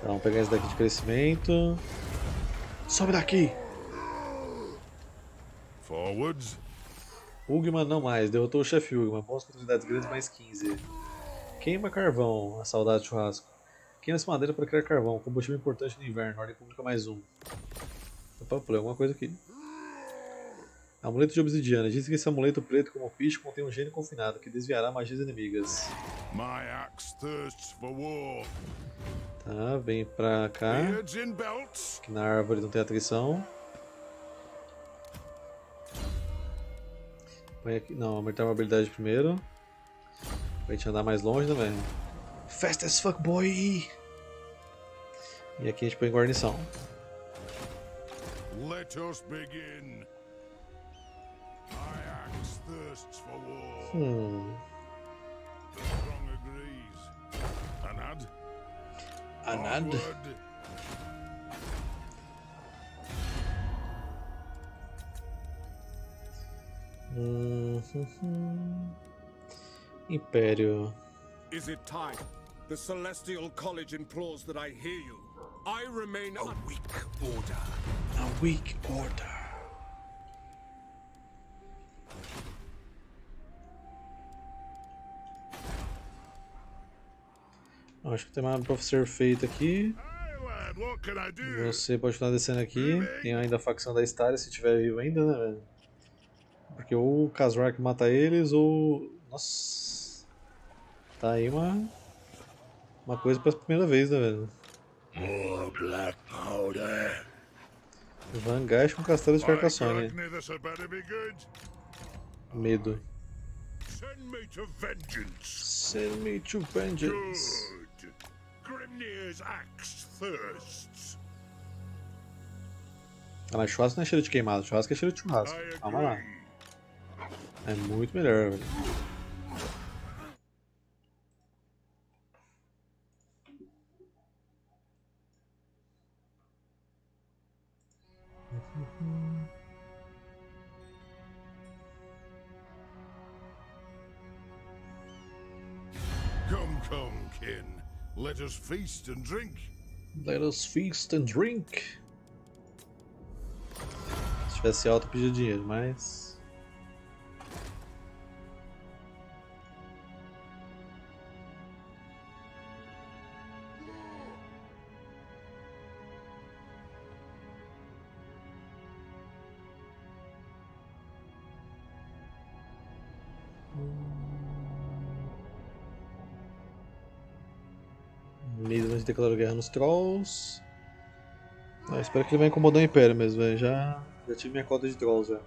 Tá, vamos pegar esse daqui de crescimento. Sobe daqui! Forwards. Hugman não mais, derrotou o chefe Hugman. Bons com unidades grandes, mais 15. Queima carvão, a saudade de churrasco. Queima essa madeira para criar carvão, combustível importante no inverno, ordem pública mais 1. Opa, pulei alguma coisa aqui. Amuleto de Obsidiana. Dizem que esse amuleto preto como piche contém um gênio confinado que desviará magias inimigas. Tá, vem pra cá. Que na árvore não tem atrição. Põe aqui. Não, aumentar a habilidade primeiro. Pra gente andar mais longe, né, velho? Fast as fuck, boy! E aqui a gente põe guarnição. Let us begin. Ayax thirsts for war. The strong agrees. Anad. Imperio. Is it time? The Celestial College implores that I hear you. I remain a weak order. A weak order. Acho que tem uma para ser feita aqui. Você pode continuar descendo aqui. Tem ainda a facção da Staria, se tiver vivo ainda, né, velho? Porque ou o Kazrak mata eles ou... Nossa! Tá aí uma coisa pela primeira vez, né, velho? Vangash com castelo de Carcaçone. Medo. Send me to vengeance. Grimnir's axe thirsts. Ah, mas churrasco não é cheiro de queimado, churrasco é cheiro de churrasco. Calma lá. É muito melhor, velho. Come, kin. Let us feast and drink. Let us feast and drink. Se tivesse alto, eu pedia dinheiro, mas... Declarou guerra nos Trolls. Ah, espero que ele vai incomodar o Império mesmo, velho. Já tive minha cota de Trolls, já.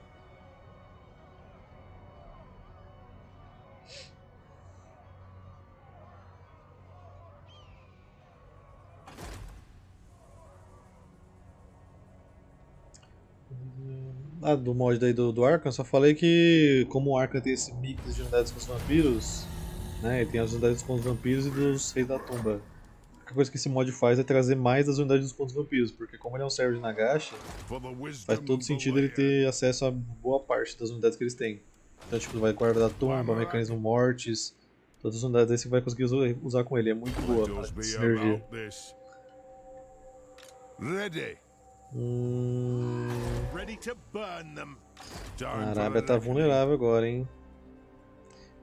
Ah, do mod daí do Arkhan, só falei que como o Arkhan tem esse mix de unidades com os vampiros, né, ele tem as unidades com os vampiros e dos reis da tumba. A coisa que esse mod faz é trazer mais das unidades dos pontos vampiros, porque como ele é um servo de Nagashi, faz todo sentido ele ter acesso a boa parte das unidades que eles têm. Então tipo, vai guardar tumba, mecanismo mortes, todas as unidades aí você vai conseguir usar com ele, é muito boa a sinergia. A Arábia tá vulnerável agora, hein?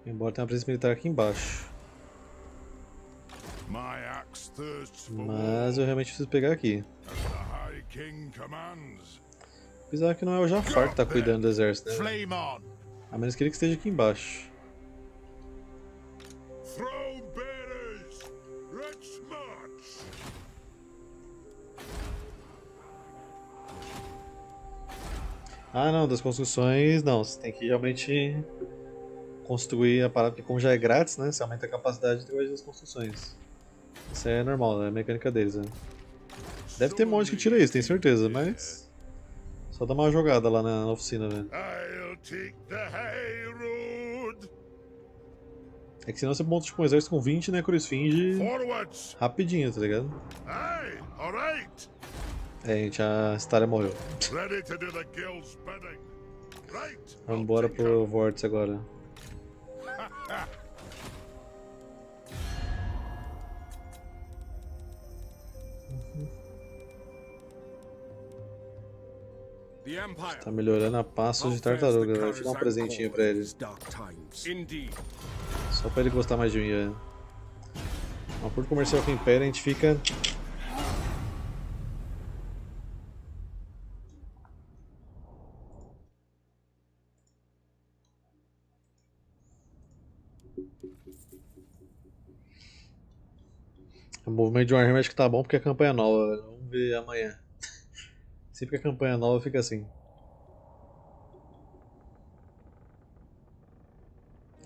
Embora tenha uma presença militar aqui embaixo. Mas eu realmente preciso pegar aqui. Apesar que não é o Jafar que tá cuidando do exército, né? A menos que ele esteja aqui embaixo. Ah não, das construções não, você tem que realmente construir a parada, porque como já é grátis, né? Você aumenta a capacidade através das construções. Isso é normal, é a mecânica deles, né? Deve ter um monte que tira isso, tenho certeza, mas... Só dá uma jogada lá na oficina, velho. É que senão você monta tipo um exército com 20, né, Necroesfinge rapidinho, tá ligado? É, gente, a Staria morreu. Vamos embora pro Vortex agora. Tá melhorando a pasta de tartaruga. Eu vou te dar um presentinho pra ele. Só pra ele gostar mais de mim, velho. Um acordo comercial com o Império, a gente fica... O movimento de Warhammer acho que tá bom porque é campanha nova, velho. Vamos ver amanhã. Sempre que a campanha nova fica assim.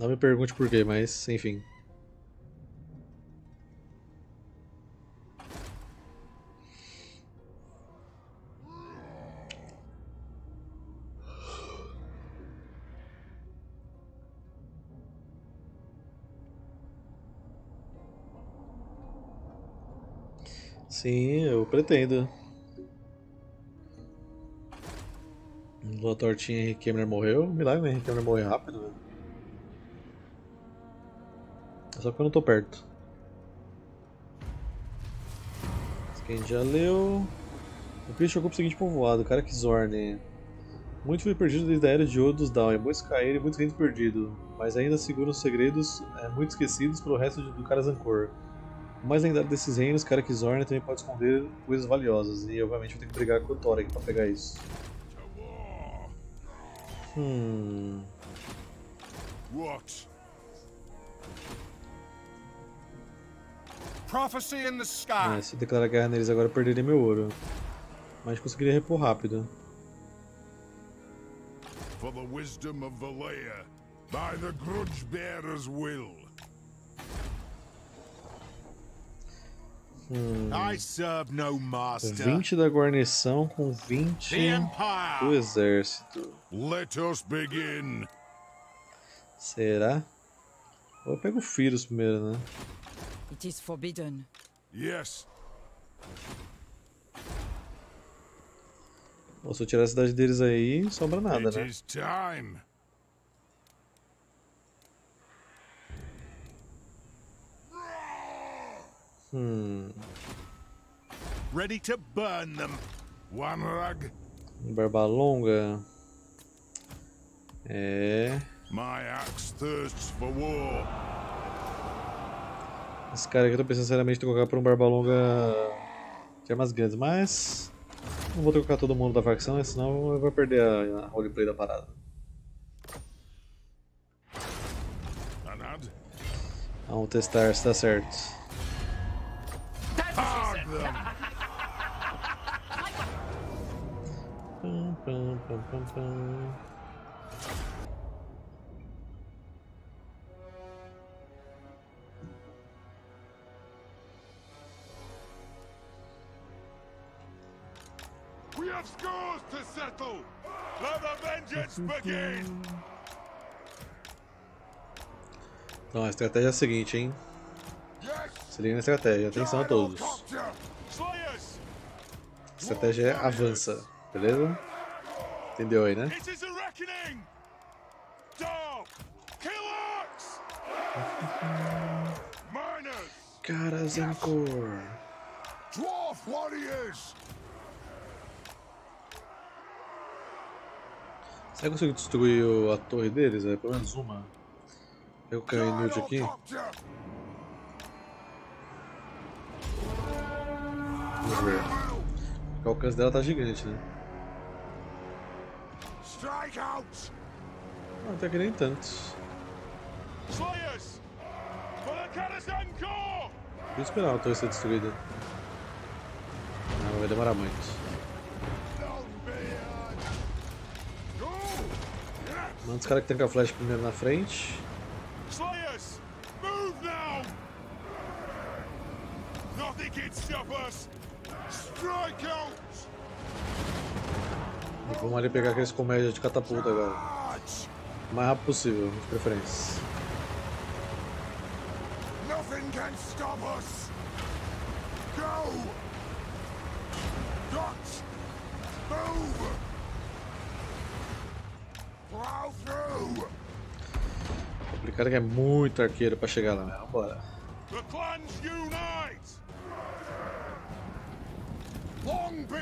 Não me pergunte por quê, mas enfim. Sim, eu pretendo. Boa tortinha, Henrique Emner morreu. Milagre, Henrique Emner morreu rápido, velho. É só porque eu não tô perto. Esse aqui a gente já leu. O Cristo ocupa o seguinte povoado, Karak Azorn. Muito foi perdido desde a era de ouro dos Dawn. Muitos caíram e muito reino perdido. Mas ainda seguram os segredos muito esquecidos pelo resto do Karaz Ankor. O mais lendário desses reinos, Karak Azorn, também pode esconder coisas valiosas. E obviamente eu tenho que brigar com o Thor aqui pra pegar isso. Se eu declarar guerra neles agora, eu perderia meu ouro. Mas conseguiria repor rápido. For the wisdom of Valaya, by the grudge bearer's will. I serve no master. 20 da guarnição com 20 do exército. Let us begin. Será? Eu pego o Firus primeiro, né? It is forbidden. Yes. Bom, se eu tirar a cidade deles aí, não sobra nada, né? It is time. Ready to burn them. Wanrag. Barba Longa. É. My axe thirsts for war. Esse cara aqui eu tô pensando seriamente em colocar por um Barba Longa de armas grandes, mas não vou trocar todo mundo da facção, senão eu vou perder a roleplay da parada. Anad. Vamos testar se dá certo. We have scores to settle. Let the vengeance begin. Não, a estratégia é a seguinte, hein? Se liga na estratégia, atenção a todos. A estratégia é avança, beleza? Entendeu aí, né? Karaz Ankor. Será que eu consigo destruir a torre deles? É pelo menos uma. Eu caio inútil aqui. Vamos ver. O alcance dela tá gigante, né? Ah, até que nem tantos. Vou esperar a torre ser destruída. Não, vai demorar muito. Manda os caras que tancam a flecha primeiro na frente. Slayers, move now! Nothing can stop us! Strike out! Vamos ali pegar aqueles comédias de catapulta agora. O mais rápido possível, de preferência. Nothing can stop us! Go! Dodge! Move! O cara que é muito arqueiro pra chegar lá, bora.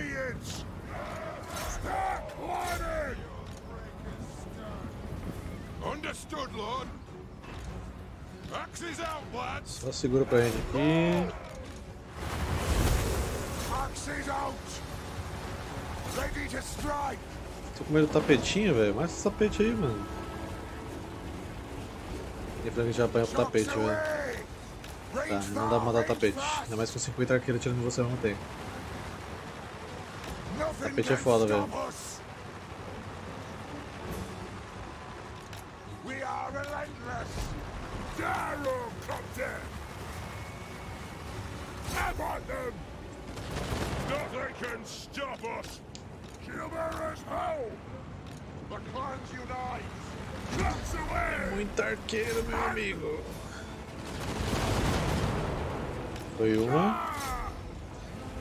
obedience! Stop whining! Understood, Lord! Axis out, lads! Só segura pra gente aqui. Axis out! Ready to strike! Tô com medo do tapetinho, velho. Mais esse tapete aí, mano. Tem pra que já apanha pro tapete, velho. Tá, não dá pra mandar o tapete. Ainda mais com 50 arqueiros atirando em você, eu não tenho. O tapete é foda, velho. É muito arqueiro, meu amigo. Foi uma.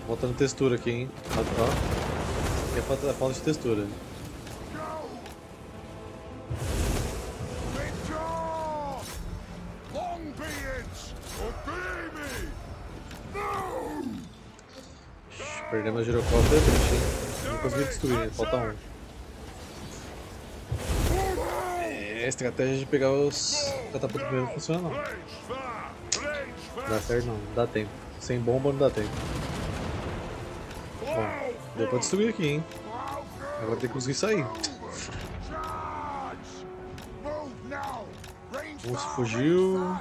Faltando textura aqui, hein? Aqui é falta de textura. Perdemos a girocóptera, não consegui destruir, falta um. É, a estratégia de pegar os catapultos primeiro não funciona, não. Dá certo não, não dá tempo. Sem bomba não dá tempo. Bom, deu pra destruir aqui, hein? Agora tem que conseguir sair. O urso fugiu.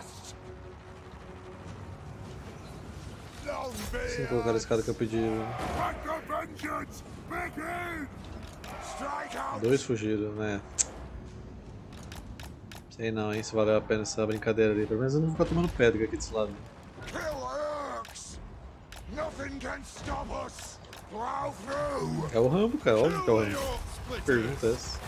Sem colocar a escada que eu pedi. Dois fugiram, né? Sei não, hein? Se valeu a pena essa brincadeira ali. Pelo menos eu não vou ficar tomando pedra aqui desse lado. É o Rambo, cara, óbvio que é o Rambo. Pergunta essa.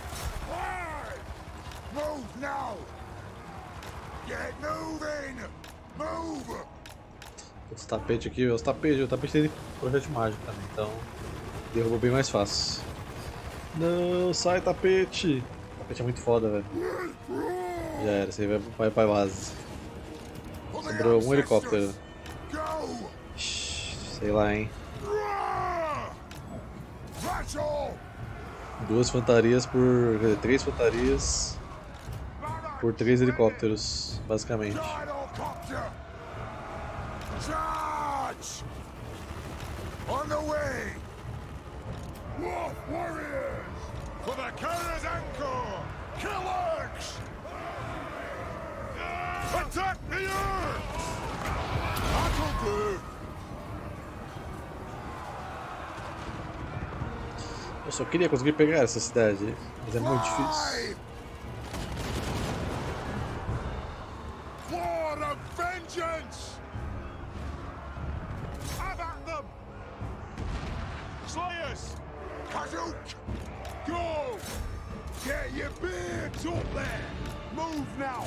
Os tapetes aqui, os tapetes tem projeto mágico também, então derrubo bem mais fácil. Não, sai tapete! O tapete é muito foda, velho. Já era, você vai pra base. Sobrou um helicóptero. Sei lá, hein. Duas fantarias por... três fantarias por três helicópteros, basicamente. For the Karaz Ankor! Kill Urks! Attack the Urks! Battle Blue! Eu só queria conseguir pegar essa cidade, mas é muito difícil. War of Vengeance! Have at them! Slayers! Kazook! Go! Get your beards up there! Move now!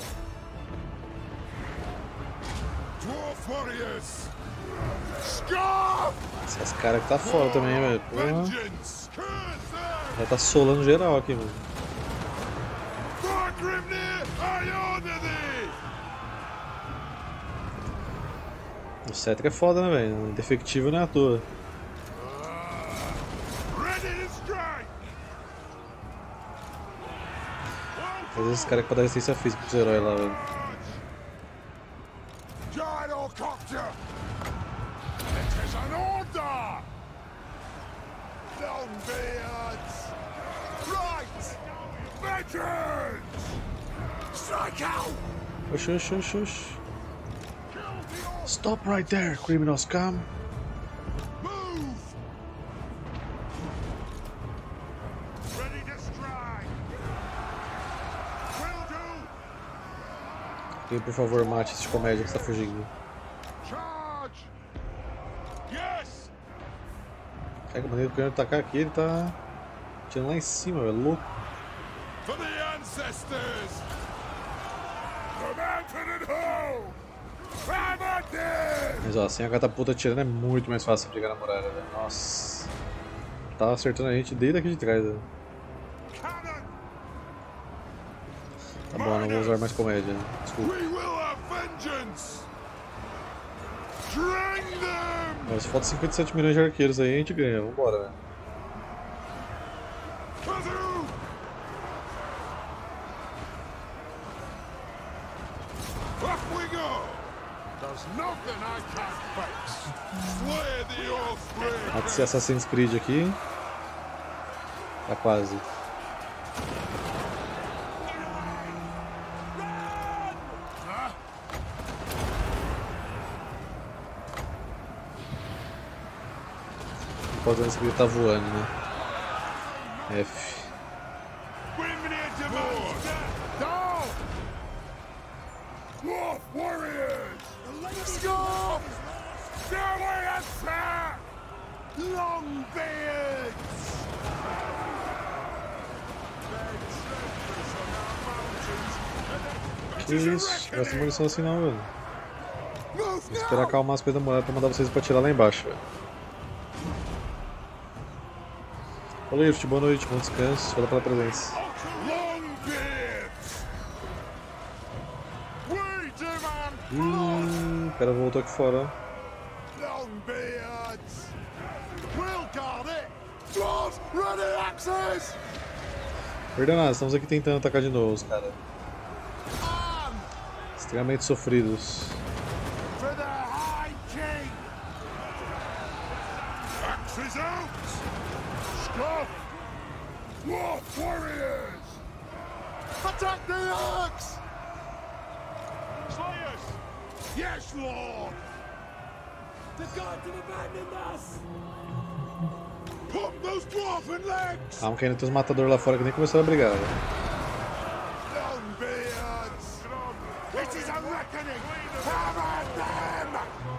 Dwarf warriors! Scarf! Essas caras que tá fora também, velho. Porra. Já tá solando geral aqui, mano. O Cétric é foda, né, velho? Indefectível não é à toa. Às vezes esse cara que pode dar resistência física pros heróis lá, velho. Oxi, oxi, oxi, oxi. Stop right there, criminals come. E, por favor, mate esse comédia que está fugindo. Caraca, a maneira do canhão atacar aqui, ele tá tirando lá em cima, velho, louco. Mas ó, sem a catapulta atirando é muito mais fácil pegar na muralha, velho. Nossa, tava acertando a gente desde aqui de trás, velho. Tá bom, não vou usar mais comédia. Desculpa. Mas falta 57 milhões de arqueiros aí, a gente ganha. Vambora, velho. Pode ser Assassin's Creed aqui. Tá quase. Fazendo esse vídeo tá voando, né? F. Que isso? Não gasta munição assim não, velho. Vou esperar calmar as coisas da moeda pra mandar vocês pra tirar lá embaixo, velho. Olá, Ift, boa noite, bom descanso, fala pela presença. O cara voltou aqui fora. Perdão, estamos aqui tentando atacar de novo os caras. Extremamente sofridos. War warriors! Attack the Axe! Slayers! Yes, Lord! The gods have abandoned us! Pop those dwarven legs! Calma que ainda tem uns matadores lá fora que nem começaram a brigar.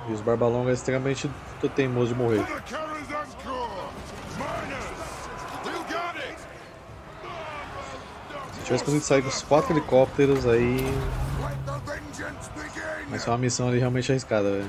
E os Barba Longa é extremamente teimoso de morrer. Se tivesse conseguido sair com os 4 helicópteros aí. Mas foi uma missão ali realmente arriscada, velho.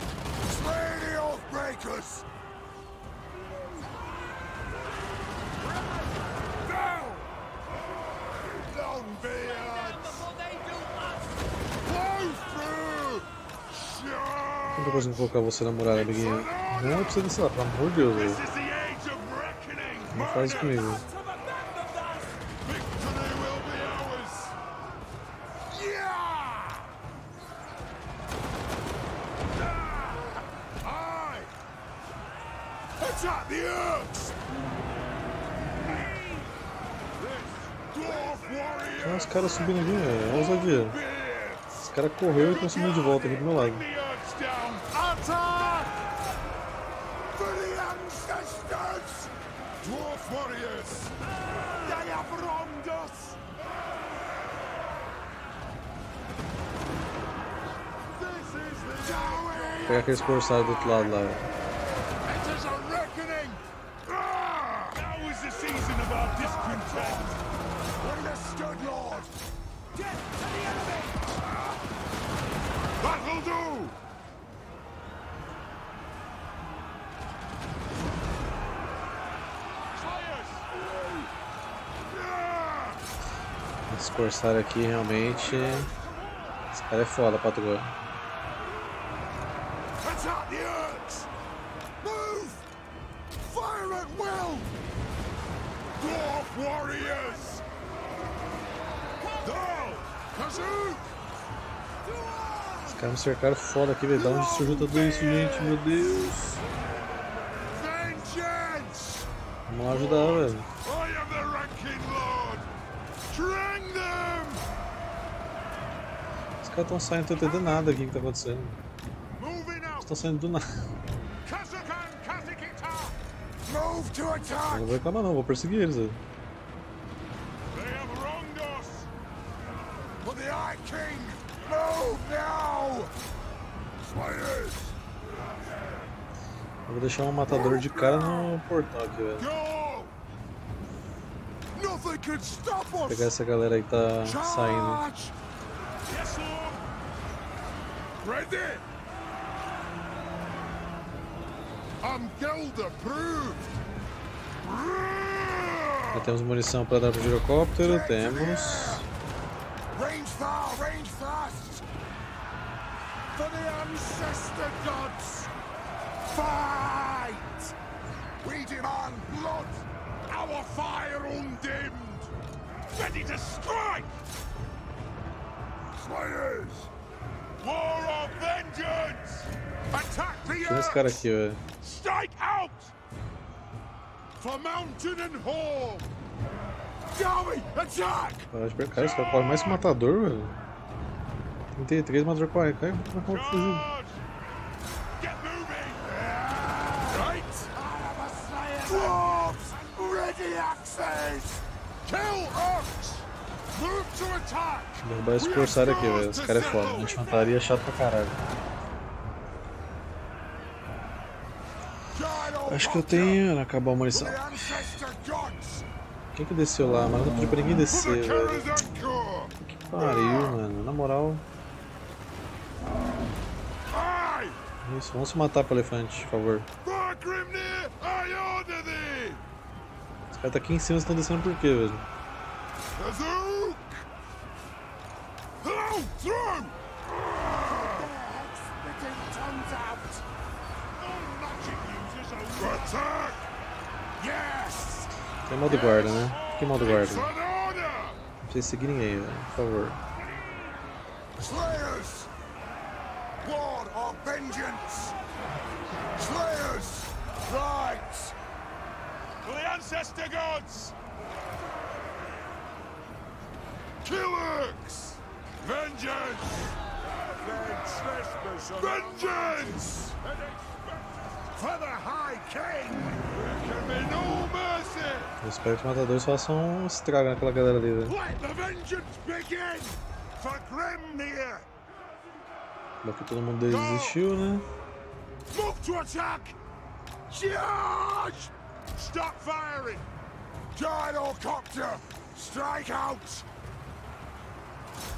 Como que eu consigo colocar você na muralha, amiguinho? Não precisa disso lá, pelo amor de Deus, velho. Não faz isso comigo. Os caras subindo ali, é ousadia. Os caras correram e estão subindo de volta aqui do meu lado. Vou pegar aqueles corsários do outro lado lá. Esse corsário aqui realmente. Esse cara é foda, Patugão. Os caras me cercaram foda aqui, velho. Da onde surgiu tudo isso, gente? Meu Deus! Vamos lá ajudar, velho. Os caras estão saindo, não tô entendendo nada aqui que tá acontecendo. Estão saindo do nada. Eu não vou reclamar não, vou perseguir eles. Velho. Eu vou deixar um matador de cara no portão aqui, velho. Vou pegar essa galera aí que tá saindo. Já temos munição para dar pro girocóptero, temos. Range fast for the ancestor gods. Fight! We demand blood! Our fire undimmed! Ready to strike! Slayers! War of vengeance! Attack the earth! Strike out! For mountain and hall! Joey, attack! Cara, esse cara corre mais que matador, velho. 33, matador 40. Cara, como é que eu vou fazer? Dwarves, ready axes! Kill orcs! Move to attack! Vai esforçar aqui, velho. Esse cara é foda. A gente mataria chato pra caralho. Acho que eu tenho. Acabar a munição. Quem que desceu lá? Mas não pedi pra ninguém descer, velho. Que pariu, mano. Na moral. Isso, vamos se matar pro elefante, por favor. Os caras tá aqui em cima, estão descendo por quê, velho? Tem modo guarda, né? Que modo guarda? Não precisa seguir ninguém, velho, por favor. Slayers! War of vengeance! Slayers! Rights! To the ancestor gods! Killers! Vengeance! Vengeance! For the High King! There can be no mercy! Eu espero que os matadores façam estrago naquela galera ali, velho. Let the vengeance begin! For Grimnir! Daqui todo mundo desistiu, né? Move to attack! Charge! Stop firing! Gyrocopter! Strike out!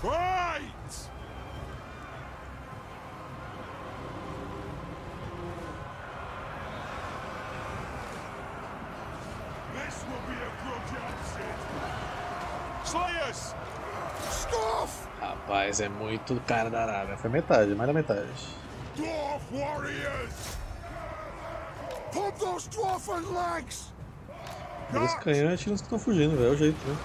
Fight! This will be a good exit! Slayers! Stuff! Rapaz, é muito cara da Arábia. Foi metade, mais da metade. Dwarf Warriors! Pump those dwarfen legs! Os canhões tiram os que estão fugindo, velho. É o jeito, né?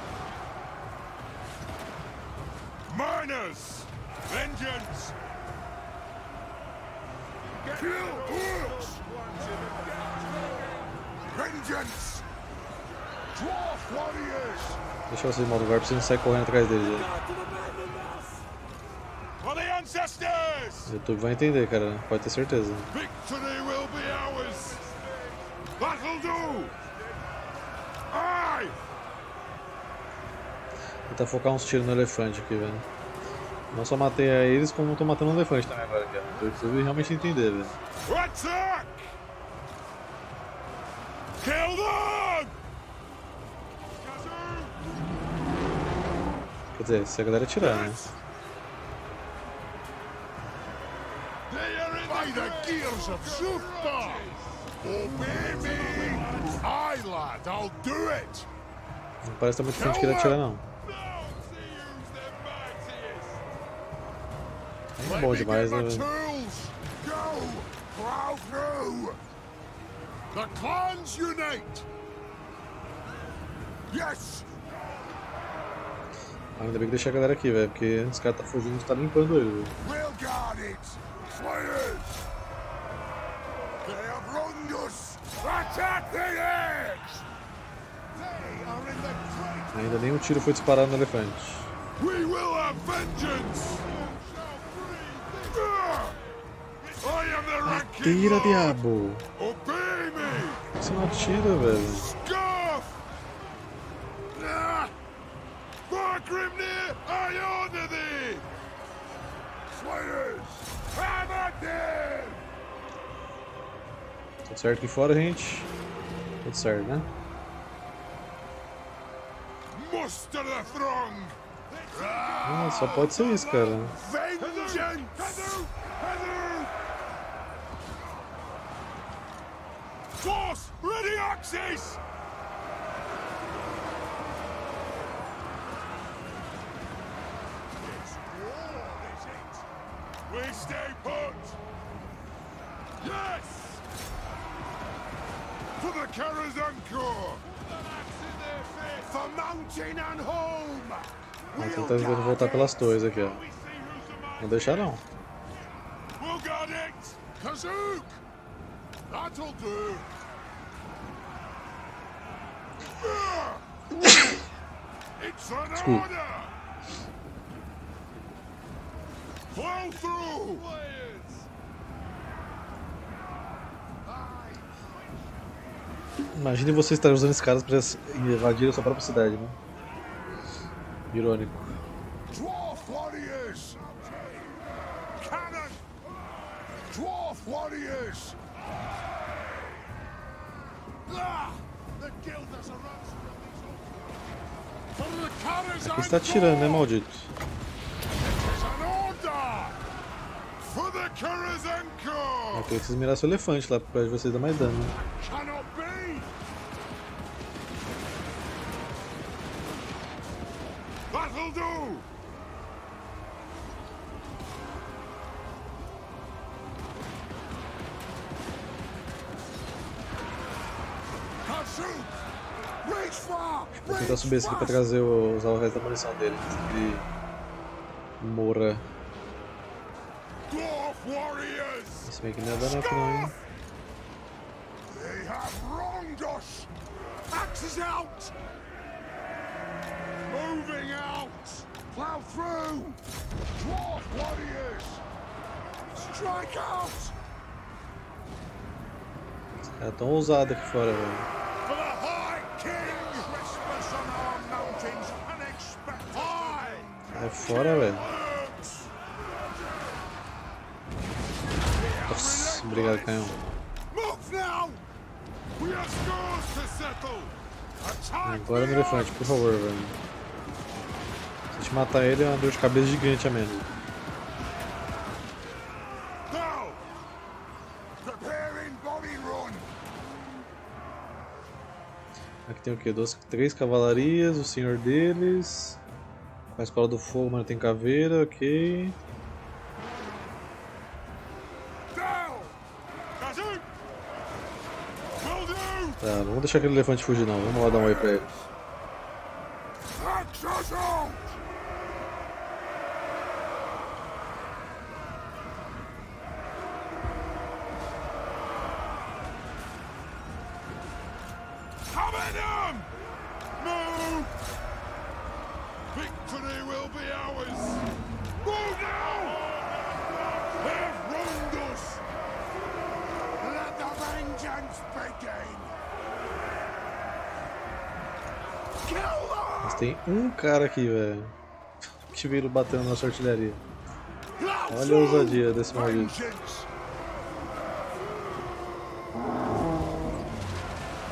Miners! Vengeance! Kill orcs! Vengeance! Dwarf Warriors! Deixa eu sair de modo guarda pra você não sair correndo atrás deles aí. O YouTube vai entender, cara, pode ter certeza. Victory will be ours. That'll do. Ai! Tentar focar uns tiros no elefante aqui, velho. Não só matei a eles, como tô matando o elefante também agora, cara. Eu preciso realmente entender, velho. Attack! Kill them! Quer dizer, se a galera tirar, né? The gears of Xuxa! Obey me! Aye, lad, I'll do it! Não parece que tá muito difícil de querer atirar, não. É bom demais, né, velho? Go! Plow through! The clans unite! Yes! Ainda bem que deixei a galera aqui, velho, porque os caras tá fugindo e tá limpando ele. We'll guard it! Slayers! They have wronged us! Attack the eggs! They are in the great... Ainda nenhum tiro foi disparado no elefante. We will have vengeance! I am the ranking... Atira, diabo! Obey me! Você não atira, velho. Scoff! For Grimnir, I order thee! Slayers! Tudo certo aqui fora, gente? Tudo certo, né? Ah, só pode ser isso, cara. Force ready, Axis! We stay put! Yes! the Karaz Ankor! For mountain and home! Vamos tentar voltar pelas torres aqui, ó. Não deixar não. We'll guard it! Kazook! That'll do! It's an order! Blow through! Imagine você estar usando esses caras para invadir a sua própria cidade, né? Irônico. Dwarf warriors! Cannon! Dwarf warriors! Ele está atirando, né, maldito? Eu preciso mirar seu elefante lá para vocês dar mais dano. Né? Vou tentar subir esse aqui pra trazer usar o resto da munição dele. Ele morra. Esse meio que não é dano aqui não, hein? Os caras tão ousados aqui fora, velho. É fora, velho. Nossa, obrigado, canhão. Agora no elefante, por favor, velho. Se a gente matar ele é uma dor de cabeça gigante a menos. Aqui tem o que? 3 cavalarias, o senhor deles. Com a escola do fogo, mano, tem caveira, ok. Tá, não vamos deixar aquele elefante fugir não, vamos lá dar um oi pra ele. Mas tem um cara aqui, velho, que veio batendo na nossa artilharia. Olha a ousadia desse maldito.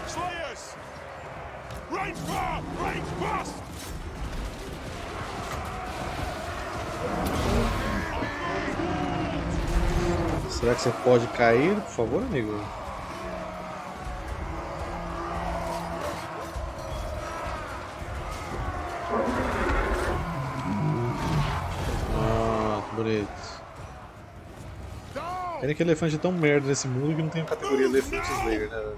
Slayers! Range far! Range fast! Será que você pode cair, por favor, amigo? Pena que elefante é tão merda nesse mundo que não tem categoria elefante Slayer, né?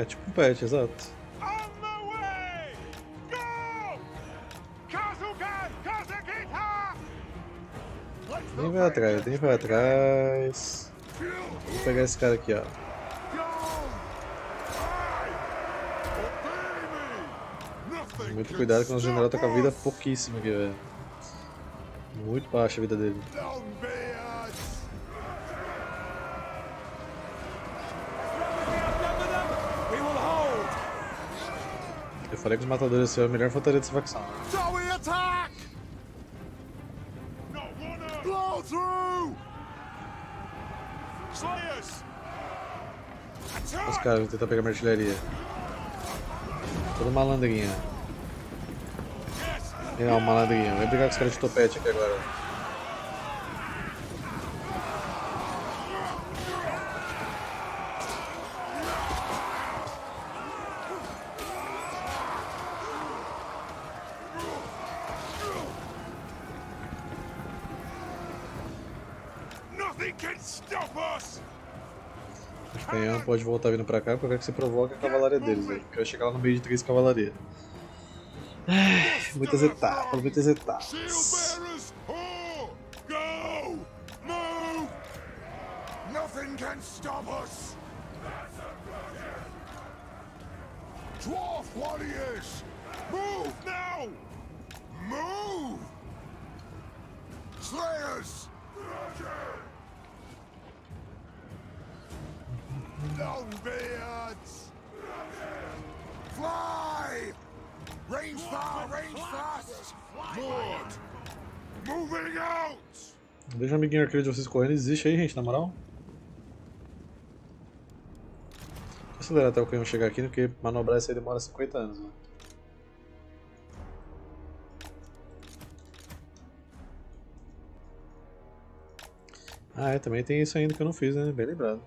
É, tipo um pet, exato. Nem vai atrás, nem vai atrás. Vou pegar esse cara aqui, ó. Muito cuidado que o nosso general tá com a vida pouquíssima aqui, velho. Muito baixa a vida dele. Eu falei que os matadores são a melhor fantasia dessa facção. Os caras vão tentar pegar minha artilharia. Todo malandrinha. É, um malandrinha. Vai brigar com os caras de topete aqui agora. O canhão pode voltar vindo pra cá, porque é que você provoca a cavalaria deles, velho. Eu quero chegar lá no meio de 3 cavalaria. Muitas etapas, muitas etapas. Move now! Move! Slayers! Longbeards! Fly! Range far, range fast! Lord! Moving out! Deixa o amiguinho arqueiro de vocês correndo, existe aí, gente, na moral? Vou acelerar até o canhão chegar aqui, porque manobrar isso aí demora 50 anos, né? Ah, é, também tem isso ainda que eu não fiz, né? Bem lembrado.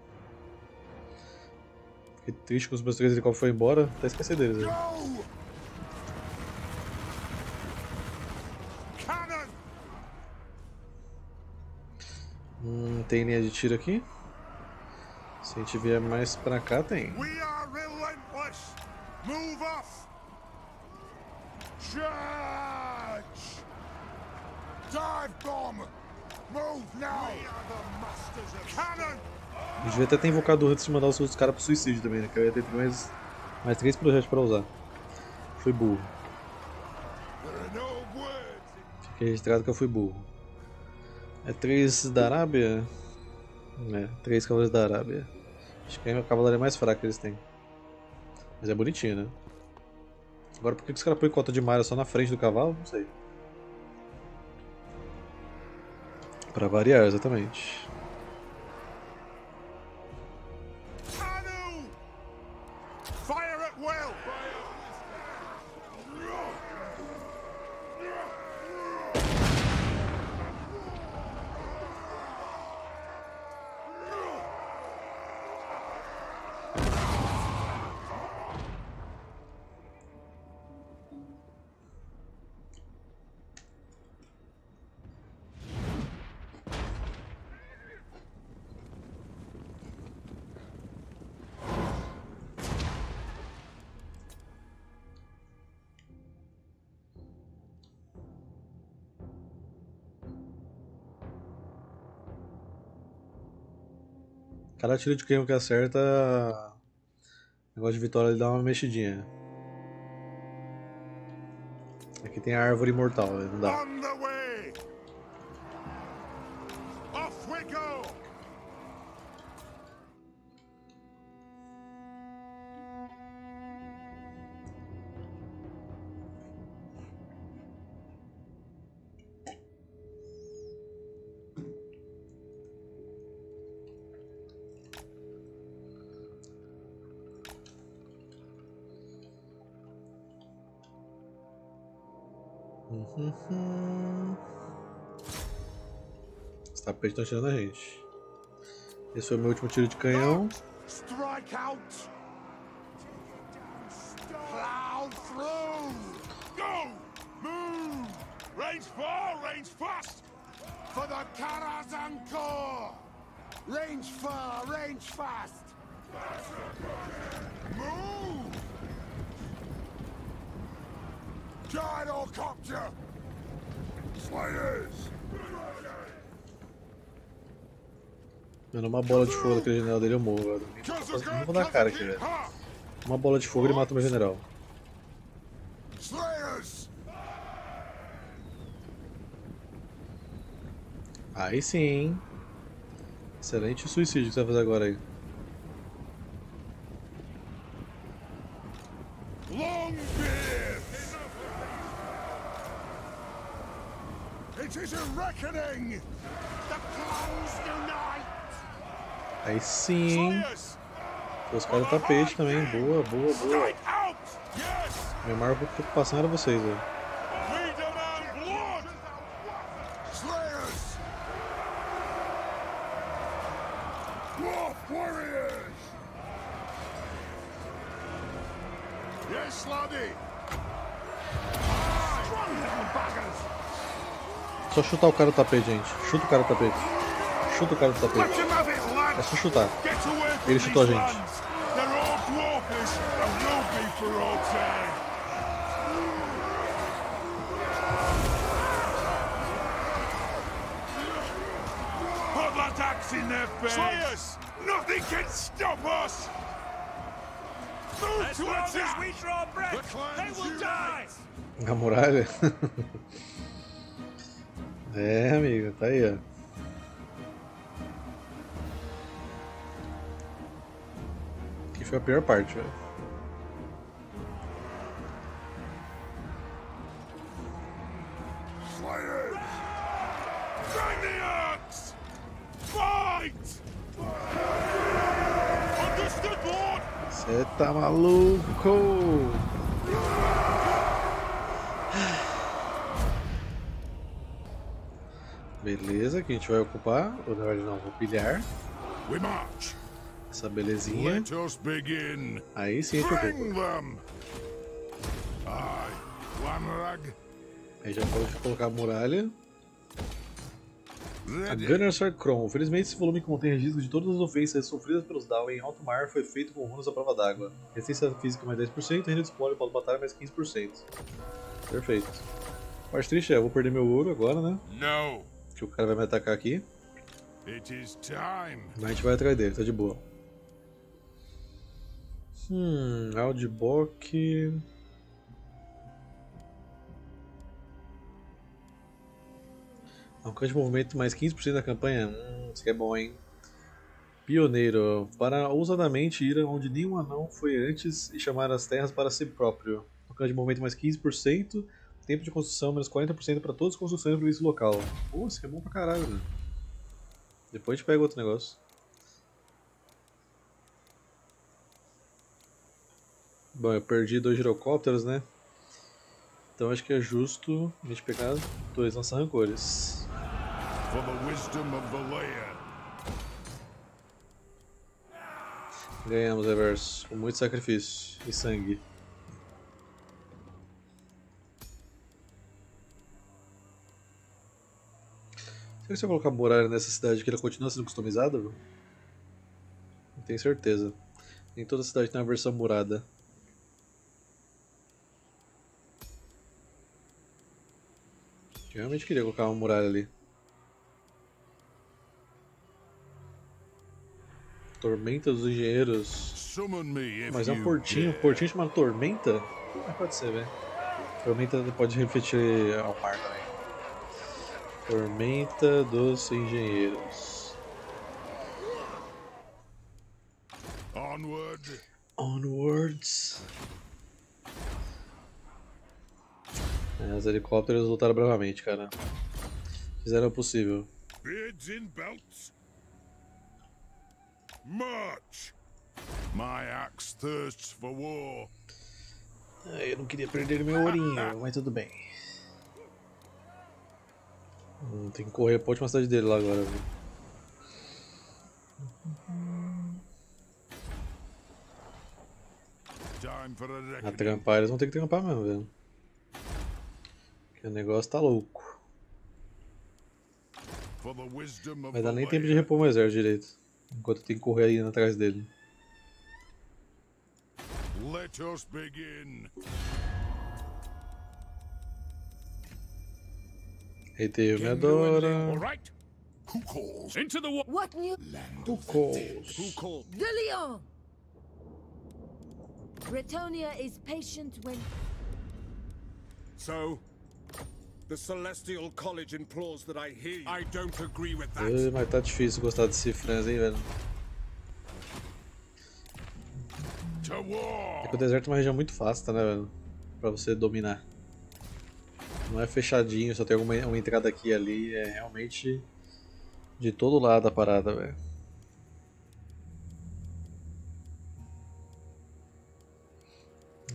Fiquei triste que os meus 3 helicópteros foram embora, até esqueci deles aí. Tem linha de tiro aqui? Se a gente vier mais pra cá, tem. Eu devia até ter invocado o Hudson de mandar os outros caras pro suicídio também, né? Que eu ia ter mais 3 projetos pra usar. Fui burro. Fiquei registrado que eu fui burro. É 3 da Arábia? É, 3 cavaleiros da Arábia. Acho que é a cavalaria mais fraca que eles têm. Mas é bonitinho, né? Agora por que os caras põem cota de malha só na frente do cavalo? Não sei. Pra variar, exatamente. Cada tiro de canhão que acerta, o negócio de vitória ele dá uma mexidinha. Aqui tem a árvore imortal, não dá. Os tapetes estão tirando a gente. Esse foi o meu último tiro de canhão. Range far, range fast for the Karaz Ankor. Range far, range fast. Move. Mano, uma bola de fogo daquele general dele eu morro, velho. Não vou dar cara aqui, velho. Uma bola de fogo ele mata o meu general. Aí sim. Excelente suicídio que você vai fazer agora aí. Aí sim. Os caras do tapete também. Boa, boa, boa. Minha maior preocupação era vocês, velho. Só chutar o cara do tapete, gente. Chuta o cara do tapete. chuta o cara do tapete. É só chutar. Ele chutou a gente. Slayers! Nothing can stop us! Move towards us! We draw breath! They will die! A muralha? É, amigo, tá aí, ó. Que foi a pior parte, velho. Slayers! Bring the axe! Fight! Understood, Lord! Você tá maluco! Beleza, que a gente vai ocupar, ou na verdade não, vou pilhar essa belezinha, aí sim a gente ocupa. Aí já pode colocar a muralha. A Gunner Sword Crown. Felizmente esse volume que contém registro de todas as ofensas sofridas pelos Dawa em alto mar foi feito com runas à prova d'água. Resistência física mais 10%, reino de spoiler para batalha mais 15%. Perfeito. A parte triste é, eu vou perder meu ouro agora, né? Não. Que o cara vai me atacar aqui. Mas a gente vai atrás dele, tá de boa. Aldbock. Alcance de movimento mais 15% da campanha. Isso que é bom, hein? Pioneiro. Para ousadamente ir onde nenhum anão foi antes e chamar as terras para si próprio. Alcance de movimento mais 15%. Tempo de construção menos 40% para todas as construções do visto local. Pô, isso é bom pra caralho, velho. Depois a gente pega outro negócio. Bom, eu perdi 2 girocópteros, né? Então acho que é justo a gente pegar 2 lança-rancores. Ganhamos, Everso, com muito sacrifício e sangue. Será que se eu colocar muralha nessa cidade que ela continua sendo customizada? Não tenho certeza. Nem toda cidade tem uma versão murada. Eu realmente queria colocar uma muralha ali. Tormenta dos Engenheiros. Mas é um portinho. Portinho chamado Tormenta? Ah, pode ser, velho. Tormenta pode refletir ao mar também. Tormenta dos Engenheiros. Onwards. É, os helicópteros lutaram bravamente, cara. Fizeram o possível. Beards in belts. March. My axe thirsts for war. Eu não queria perder meu ourinho, mas tudo bem. Tem que correr pra última cidade dele lá agora, viu? A trampar, eles vão ter que trampar mesmo, velho. Porque o negócio tá louco. Vai dar nem tempo de repor o exército direito. Enquanto tem que correr aí atrás dele. Let us begin. Eteio me adora. Who calls? Into the war. What new? Who calls? Who calls? De Leon. Bretonia is patient when. So, the Celestial College implores that I hear. I don't agree with that. Mas tá difícil gostar de cifras, hein, velho. É que o deserto é uma região muito vasta, né, velho? Pra você dominar. Não é fechadinho, só tem uma entrada aqui e ali, é realmente de todo lado a parada, velho.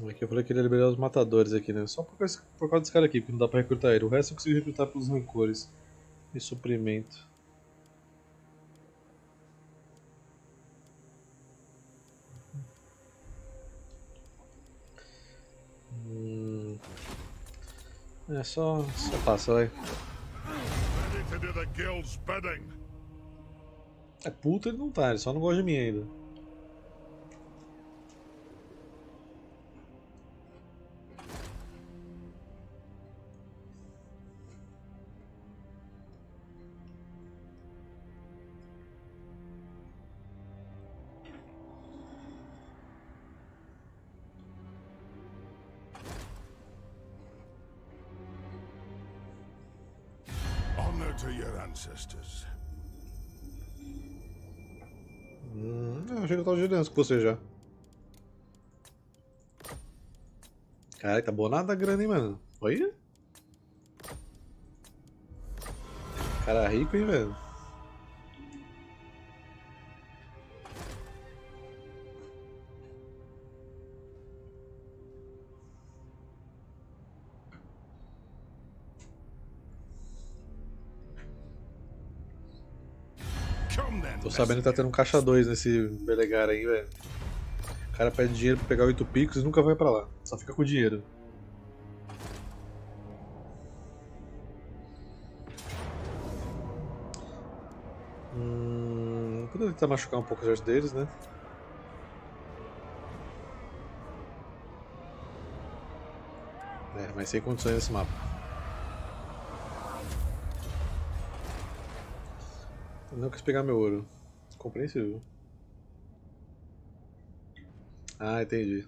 Aqui eu falei que ele ia liberar os matadores aqui, né? Só por causa desse cara aqui, porque não dá pra recrutar ele. O resto eu consigo recrutar pelos rancores e suprimento. É só passa, vai. É puto ele não tá, ele só não gosta de mim ainda. Honor to your ancestors. Eu achei que eu tava girando com você já. Caralho, tá bonada a grana, hein, mano? Olha. Cara rico, hein, velho? Tô sabendo que tá tendo um caixa 2 nesse Belegar aí, velho. O cara pede dinheiro pra pegar 8 picos e nunca vai pra lá. Só fica com o dinheiro. Poderia tentar machucar um pouco os exércitos deles, né? É, mas sem condições nesse mapa. Não quis pegar meu ouro. Compreensível. Ah, entendi.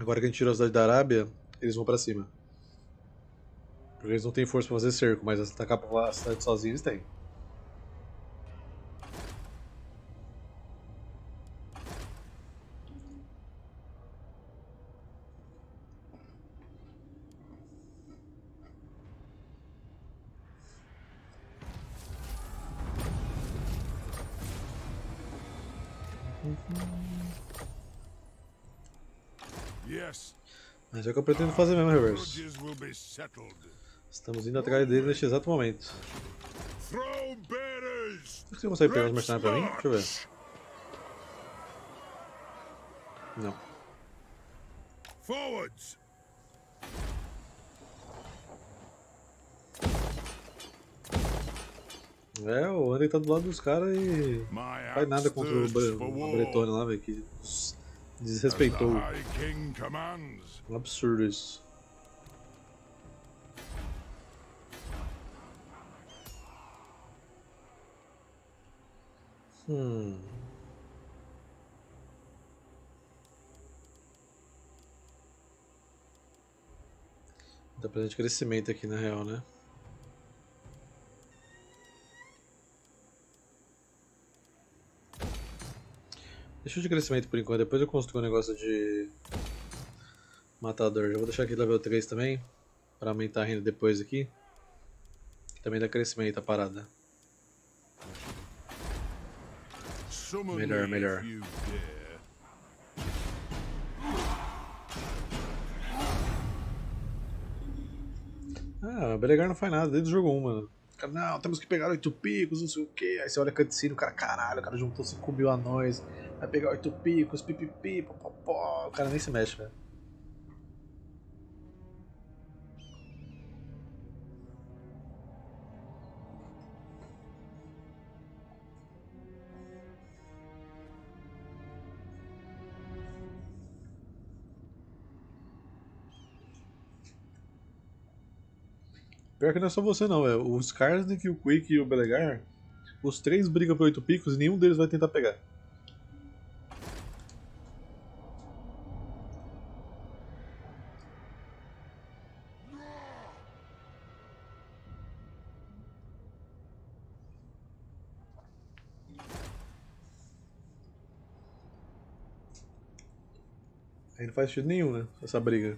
Agora que a gente tirou a cidade da Arábia, eles vão pra cima. Porque eles não têm força pra fazer cerco, mas atacar a cidade sozinhos eles têm. Mas é o que eu pretendo fazer mesmo, Reverse. Estamos indo atrás dele neste exato momento. Você consegue pegar os mercenários pra mim? Deixa eu ver. Não. Forwards. É, o André tá do lado dos caras e não faz nada contra o Bretônio lá, velho, que desrespeitou. Um absurdo isso. Tá precisando de crescimento aqui na real, né? Deixa o de crescimento por enquanto, depois eu construo um negócio de matador. Já vou deixar aqui level 3 também, pra aumentar a renda depois aqui. Também dá crescimento a parada. Melhor, melhor. Ah, o Belegar não faz nada desde o jogo 1, mano. Cara, não, temos que pegar 8 picos, não sei o que. Aí você olha a cutscene, o cara, caralho, o cara juntou 5 mil a nós. Vai pegar 8 picos, pipipi, popopó. O cara nem se mexe, velho. Pior que não é só você não, velho. Os Karsnik, o Quick e o Belegar, os três brigam por 8 picos e nenhum deles vai tentar pegar. Aí não faz sentido nenhum, né? Essa briga.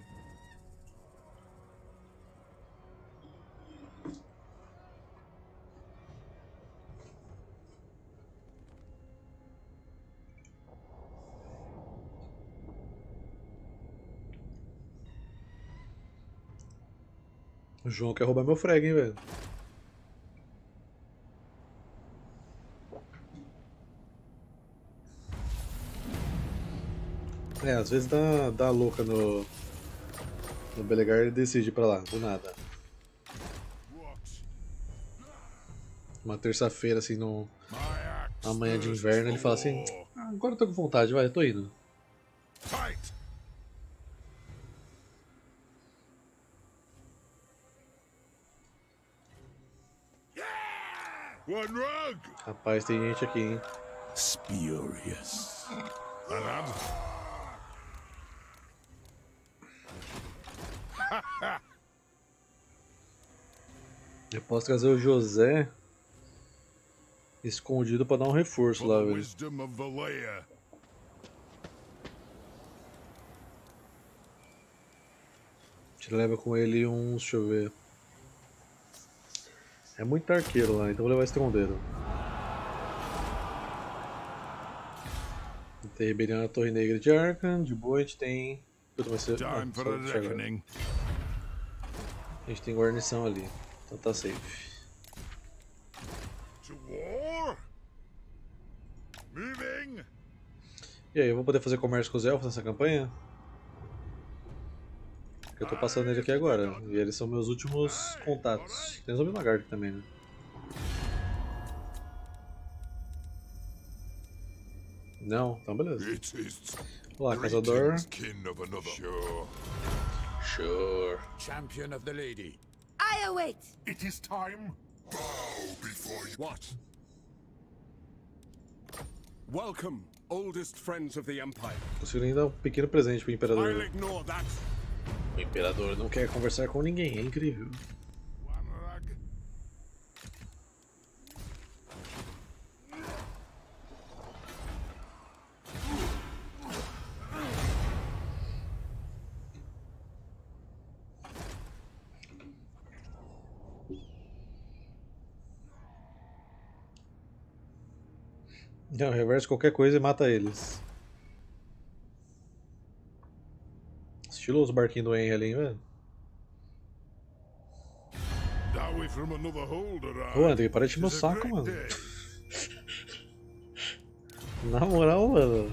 O João quer roubar meu frag, hein, velho. É, às vezes dá louca no Belegar e decide ir pra lá, do nada. Uma terça-feira, assim, na manhã de inverno, ele fala assim: ah, agora eu tô com vontade, vai, eu tô indo. Rapaz, tem gente aqui, hein? Spurious. Anad. Eu posso trazer o José escondido para dar um reforço lá, velho. Te leva com ele uns, deixa eu ver. É muito arqueiro lá, então vou levar estrondeiro. Tem rebelião na Torre Negra de Arkhan, de boa a gente tem... A gente tem guarnição ali, então tá safe. E aí, eu vou poder fazer comércio com os elfos nessa campanha? Porque eu tô passando ele aqui agora, e eles são meus últimos contatos. Tem os Obsidiana aqui também, né? Não? Então beleza. Olá, Casador. Sure. Champion of the Lady. I await. It is time. Bow before you. What? Welcome, oldest friends of the Empire. Consegui dar um pequeno presente pro Imperador. I'll ignore that. O Imperador não quer conversar com ninguém, é incrível. Não, reverso qualquer coisa e mata eles. Estilo os barquinhos do Henry ali, hein, velho? Ô, André, para de encher meu saco, mano. Na moral, mano.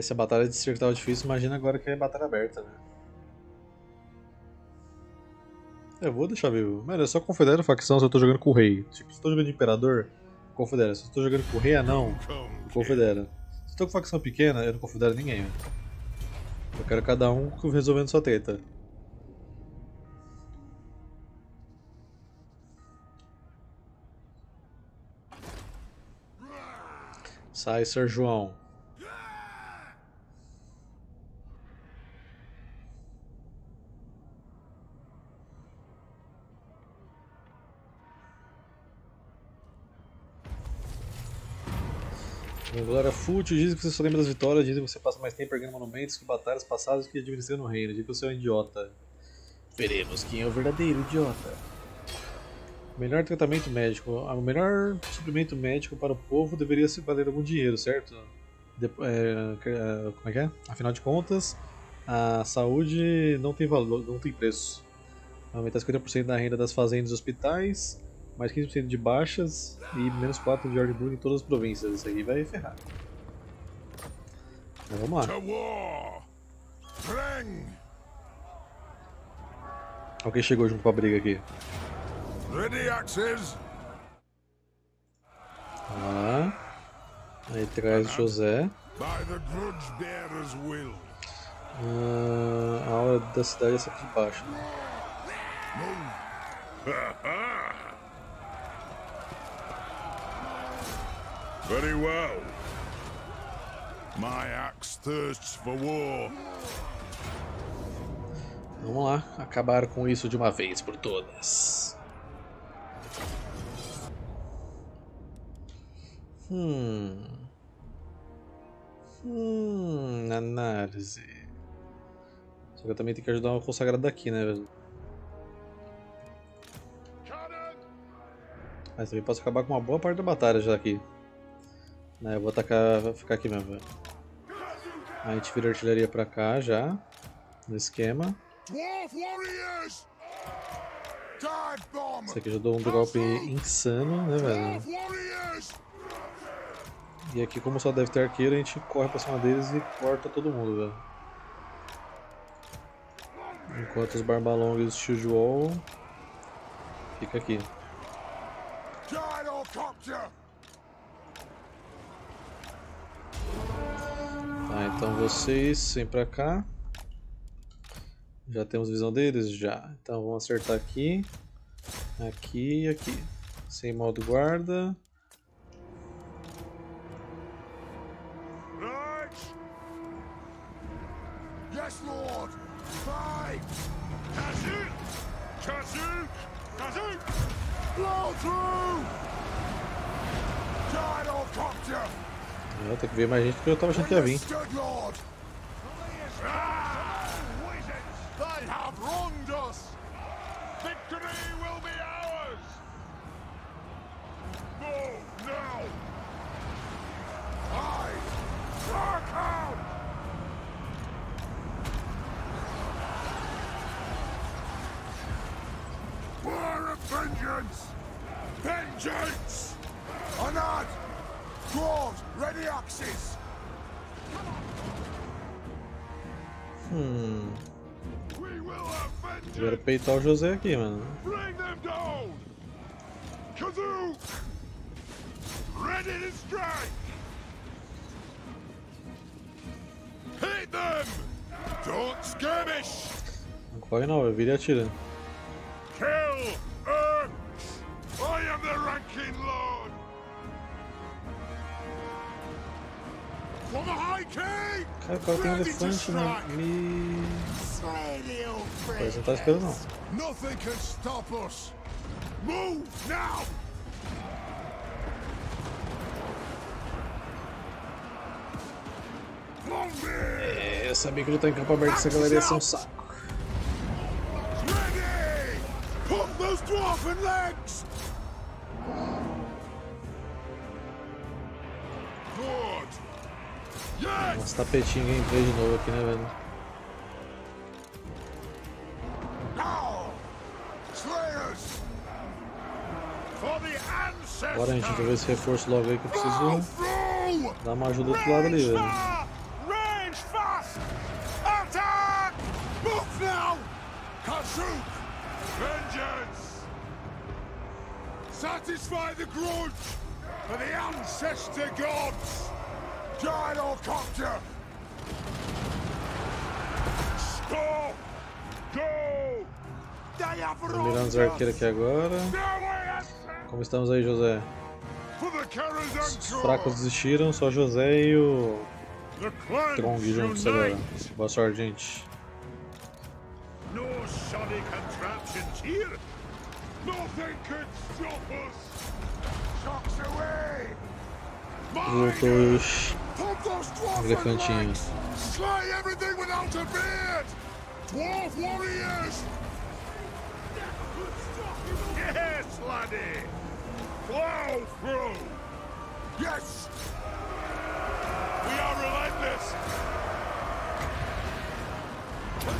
Se a batalha distrital estava difícil, imagina agora que é batalha aberta, né? Eu vou deixar vivo. Mano, eu só confedero facção se eu tô jogando com o rei. Tipo, se eu tô jogando de imperador, confedera. Se eu tô jogando com o rei anão, confedera. Se eu tô com facção pequena, eu não confedero ninguém. Eu quero cada um resolvendo sua treta. Sai, Sr. João. Glória fútil, dizem que você só lembra das vitórias, dizem que você passa mais tempo erguendo monumentos que batalhas passadas que administrando o reino, dizem que você é um idiota. Veremos quem é o verdadeiro idiota. Melhor tratamento médico. O melhor suprimento médico para o povo deveria se valer algum dinheiro, certo? Como é que é? Afinal de contas, a saúde não tem valor, não tem preço. Aumentar 50% da renda das fazendas e hospitais. Mais 15% de baixas e menos 4 de Ordenburg em todas as províncias. Isso aí vai ferrar. Então vamos lá. Alguém chegou junto com a briga aqui. Ready, Axis. Ah, aí traz o José. Ah, a aura da cidade é essa aqui de baixo. Very well. My axe thirsts for war. Vamos lá, acabar com isso de uma vez por todas. Análise. Só que eu também tenho que ajudar o consagrado daqui, né, velho? Ah, isso aqui posso acabar com uma boa parte da batalha já aqui. Né, eu vou atacar, vou ficar aqui mesmo, velho. Aí a gente vira a artilharia pra cá já. No esquema. Isso aqui já deu um golpe insano, né, velho? E aqui, como só deve ter arqueiro, a gente corre pra cima deles e corta todo mundo, velho. Enquanto os Barba Longa e os Shield Wall fica aqui. Tá, então vocês vêm pra cá. Já temos visão deles? Já. Então vamos acertar aqui, aqui e aqui. Sem modo guarda. Tem que ver mais gente porque eu tava achando que ia vir. Vengeance! Anad! Broad! Ready Axis! Quero peitar o José aqui, mano. Bring them down! Kazook! Ready to strike! Hit them! Don't skirmish! Não corre não, eu virei e atira. Kill! I am the ranking lord. For the high king. Cara, o cara tem um elefante, né? Pois não tá esperando não. Nothing can stop us. Move now. É, eu sabia que lutar em campo aberto essa galera ia ser um saco. Ready. Pump those dwarven legs. Nossa, tapetinho gameplay de novo aqui, né, velho? Agora a gente vai ver esse reforço logo aí que eu preciso dar uma ajuda do outro lado ali, velho. Satisfy the grudge for the ancestor gods. Gyrocopter. Stop. Go. Miramos o arqueiro aqui agora. Como estamos aí, José? Os fracos desistiram, só José e o Trong juntos agora. Boa sorte, gente. No shoddy contraptions here. Nothing could stop us. Shocks away. Elefantinhos. Slay everything without a beard. Dwarf warriors. Yes, laddie. Plow through. Yes. We are relentless. Go.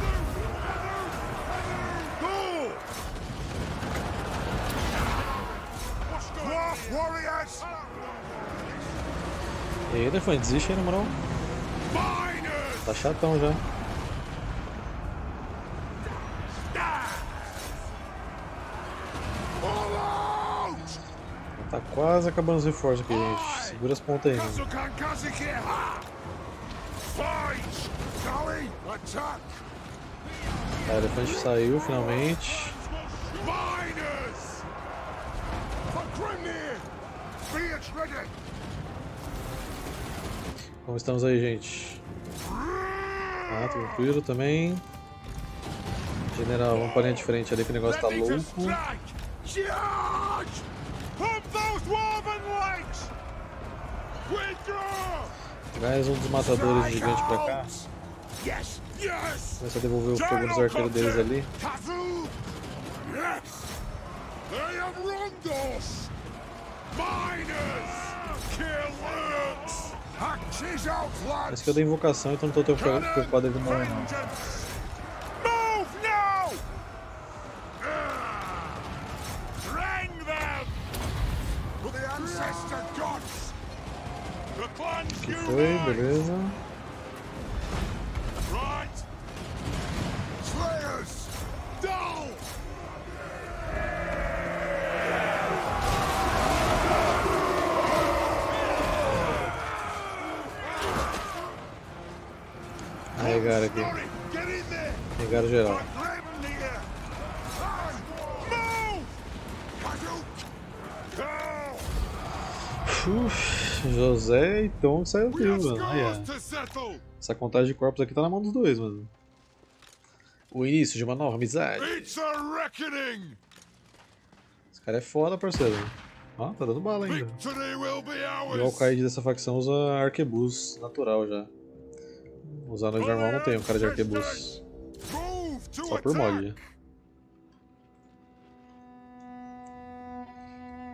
Dwarf warriors. E aí, foi, desiste aí, na moral. Tá chatão já. Tá quase acabando os reforços aqui, gente. Segura as pontas aí. Tá, o elefante saiu finalmente. Como estamos aí, gente? Ah, tranquilo também. General, vamos para a linha de frente ali que o negócio tá louco. Traz um dos matadores gigante pra cá. Começa a devolver o fogo dos arqueiros deles ali. Parece que eu dei invocação, então não estou tão preocupado de morrer não. Aqui foi, beleza. Regaram aqui. Regaram geral. Uf, José e Tom saiu vivo, mano. Essa contagem de corpos aqui tá na mão dos dois, mano. O início de uma nova amizade. Esse cara é foda, parceiro. Ó, tá dando bala ainda. E o alcaide dessa facção usa arquebuz natural já. Usar no normal não tem um cara de arquebuz. Só por mod.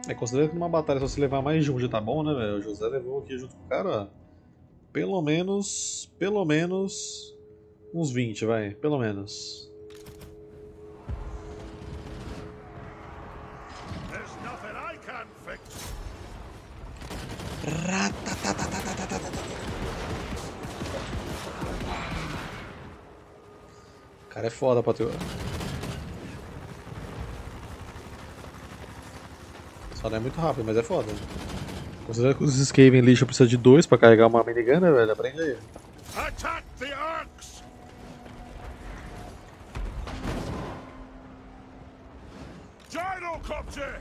É, considerando que numa batalha só se levar mais de um já tá bom, né, velho? O José levou aqui junto com o cara, pelo menos uns 20, vai, pelo menos. O cara é foda, patrão. Só não é muito rápido, mas é foda. Considerando que os Skaven lixo precisa de 2 pra carregar uma minigun, né, velho? Aprende aí. Attack the orcs! Gyrocopter!